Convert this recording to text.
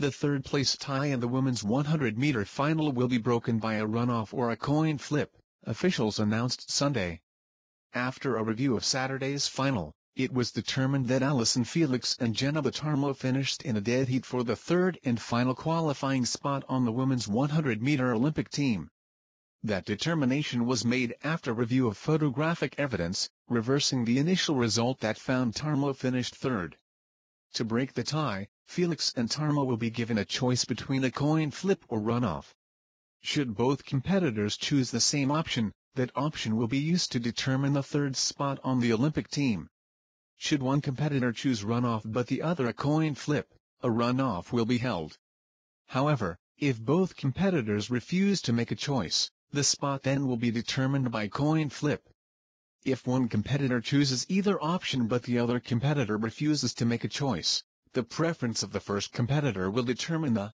The third-place tie in the women's 100-meter final will be broken by a runoff or a coin flip, officials announced Sunday. After a review of Saturday's final, it was determined that Allyson Felix and Jeneba Tarmoh finished in a dead heat for the third and final qualifying spot on the women's 100-meter Olympic team. That determination was made after review of photographic evidence, reversing the initial result that found Tarmoh finished third. To break the tie, Felix and Tarmoh will be given a choice between a coin flip or runoff. Should both competitors choose the same option, that option will be used to determine the third spot on the Olympic team. Should one competitor choose runoff but the other a coin flip, a runoff will be held. However, if both competitors refuse to make a choice, the spot then will be determined by coin flip. If one competitor chooses either option but the other competitor refuses to make a choice, the preference of the first competitor will determine the